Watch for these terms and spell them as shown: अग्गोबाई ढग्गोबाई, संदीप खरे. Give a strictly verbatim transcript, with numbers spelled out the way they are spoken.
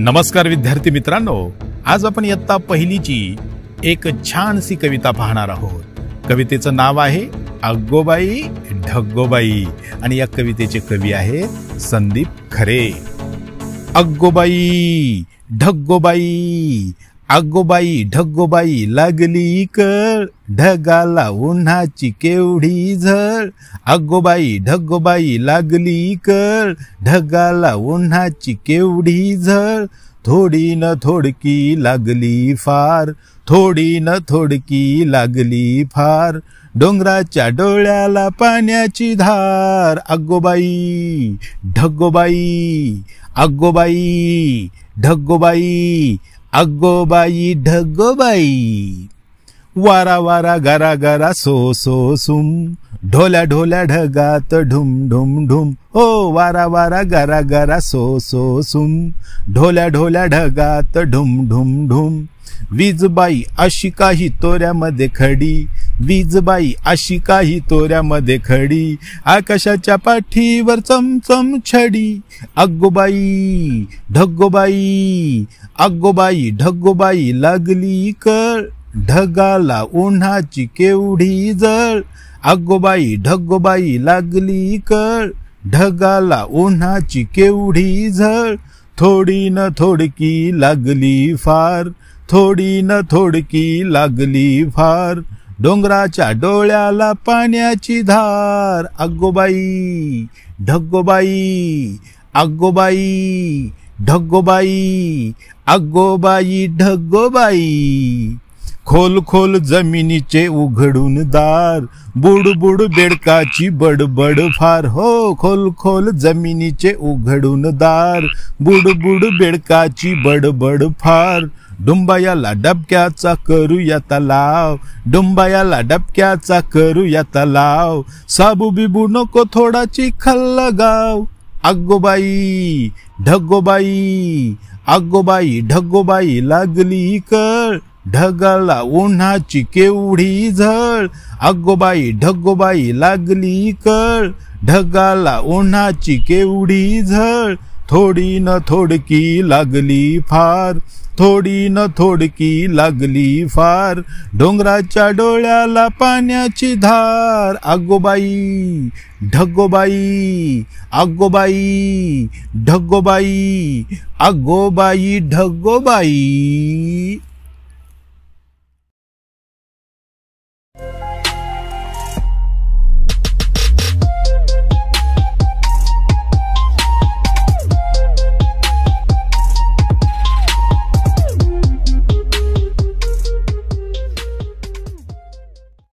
नमस्कार विद्यार्थी मित्रांनो, आज आपण इयत्ता पहिलीची एक छानशी कविता पाहणार आहोत। कवितेचं नाव आहे अग्गोबाई ढग्गोबाई आणि या कवितेचे कवी आहे संदीप खरे। अग्गोबाई ढग्गोबाई अग्गोबाई ढग्गोबाई लागली कळ ढगाला उन्हाची केवढी झळ। अग्गोबाई ढग्गोबाई लागली कळ ढगाला उन्हाची केवढी झळ। थोडी न थोडकी लागली फार थोडी न थोडकी लागली फार। डोंगराच्या डोळ्याला पाण्याची धार। अग्गोबाई ढग्गोबाई अग्गोबाई ढग्गोबाई अग्गोबाई ढग्गोबाई। वारा वारा गरा गरा सो सो सुम ढोल्या ढोल्या ढगात ढुम ढुम ढुम। ओ वारा वारा गरा गरा सो सो सुम ढोल्या ढोल्या ढगात ढुम ढुम ढुम। वीजबाई अशी काही तोऱ्यामध्ये खडी वीजबाई अशी काही तोऱ्यामध्ये खडी। आकाशाच्या पाठीवर चमचम छडी। अग्गोबाई ढग्गोबाई अग्गोबाई ढग्गोबाई लागली कळ ढगाला उन्हाची केवढी झळ। अग्गोबाई ढग्गोबाई लागली कळ ढगाला उन्हाची केवढी झळ। थोडी न थोडकी लागली फार थोडी न थोडकी लागली फार। डोंगराच्या डोळ्याला पाण्याची धार। अग्गोबाई ढग्गोबाई अग्गोबाई ढग्गोबाई अग्गोबाई ढग्गोबाई। खोल खोल जमिनीचे उघडून दार बुड बुड बेडकाची बडबड फार। हो खोल खोल जमिनीचे उघडून दार बुड बुड बेडकाची बडबड फार। डुंबायाला डबक्याचा करूया तलाव डुंबायाला डबक्याचा करूया तलाव। साबू बिबू नको थोडाची खल्ल गाव। अग्गोबाई ढग्गोबाई अग्गोबाई ढग्गोबाई लागली कळ ढगाला उन्हाची केवढी झळ। अग्गोबाई ढग्गोबाई लागली कळ ढगाला उन्हाची केवढी झळ। थोडी न थोडकी लागली फार थोडी न थोडकी लागली फार। डोंगराच्या डोळ्याला पाण्याची धार। अग्गोबाई ढग्गोबाई अग्गोबाई ढग्गोबाई अग्गोबाई ढग्गोबाई।